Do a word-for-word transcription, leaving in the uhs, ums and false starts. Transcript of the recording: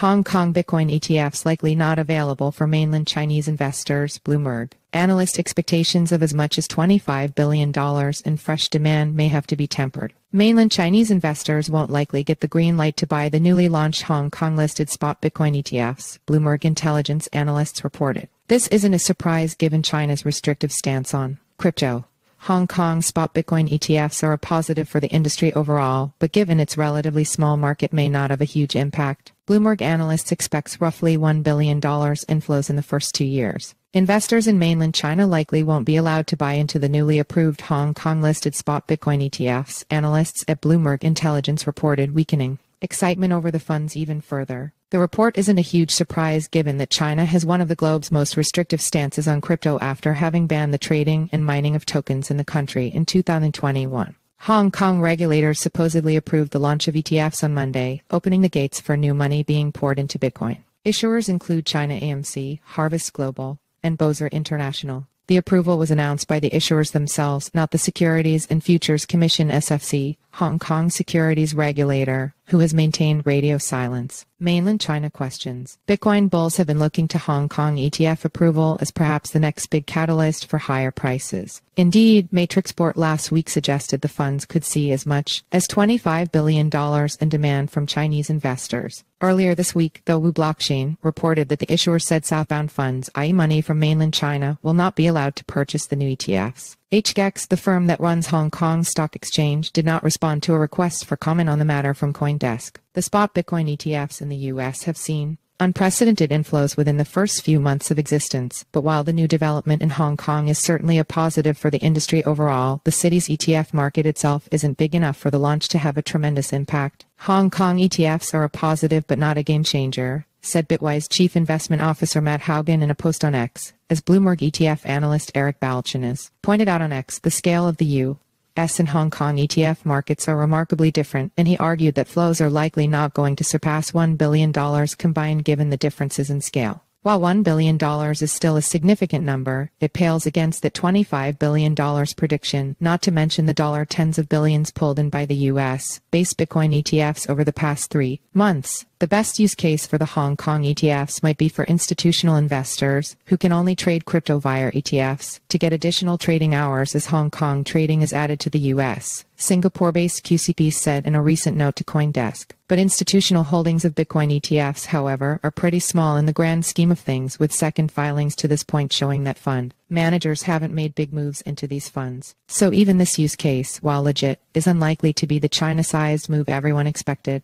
Hong Kong Bitcoin E T Fs likely not available for mainland Chinese investors. Bloomberg. Analyst expectations of as much as twenty-five billion dollars in fresh demand may have to be tempered. Mainland Chinese investors won't likely get the green light to buy the newly launched Hong Kong-listed spot Bitcoin E T Fs, Bloomberg Intelligence analysts reported. This isn't a surprise given China's restrictive stance on crypto. Hong Kong spot Bitcoin E T Fs are a positive for the industry overall, but given its relatively small market may not have a huge impact. Bloomberg analysts expects roughly one billion dollars inflows in the first two years. Investors in mainland China likely won't be allowed to buy into the newly approved Hong Kong-listed spot Bitcoin E T Fs, analysts at Bloomberg Intelligence reported, weakening excitement over the funds even further. The report isn't a huge surprise given that China has one of the globe's most restrictive stances on crypto after having banned the trading and mining of tokens in the country in two thousand twenty-one. Hong Kong regulators supposedly approved the launch of E T Fs on Monday, opening the gates for new money being poured into Bitcoin. Issuers include China A M C, Harvest Global, and Bosera International. The approval was announced by the issuers themselves, not the Securities and Futures Commission S F C, Hong Kong securities regulator, who has maintained radio silence. Mainland China questions. Bitcoin bulls have been looking to Hong Kong E T F approval as perhaps the next big catalyst for higher prices. Indeed, Matrixport last week suggested the funds could see as much as twenty-five billion dollars in demand from Chinese investors. Earlier this week, though, Wu Blockchain reported that the issuer said southbound funds, that is money from mainland China, will not be allowed to purchase the new E T Fs. H K E X, the firm that runs Hong Kong Stock Exchange, did not respond to a request for comment on the matter from CoinDesk. The spot Bitcoin E T Fs in the U S have seen unprecedented inflows within the first few months of existence, but while the new development in Hong Kong is certainly a positive for the industry overall, the city's E T F market itself isn't big enough for the launch to have a tremendous impact. Hong Kong E T Fs are a positive but not a game-changer, said Bitwise Chief Investment Officer Matt Haugen in a post on X, as Bloomberg E T F analyst Eric Balchunas pointed out on X. The scale of the U S and Hong Kong E T F markets are remarkably different, and he argued that flows are likely not going to surpass one billion dollars combined given the differences in scale. While one billion dollars is still a significant number, it pales against the twenty-five billion dollars prediction, not to mention the dollar tens of billions pulled in by the U S-based Bitcoin E T Fs over the past three months. The best use case for the Hong Kong E T Fs might be for institutional investors, who can only trade crypto via E T Fs, to get additional trading hours as Hong Kong trading is added to the U S, Singapore-based Q C P said in a recent note to CoinDesk. But institutional holdings of Bitcoin E T Fs, however, are pretty small in the grand scheme of things, with second filings to this point showing that fund managers haven't made big moves into these funds. So even this use case, while legit, is unlikely to be the China-sized move everyone expected.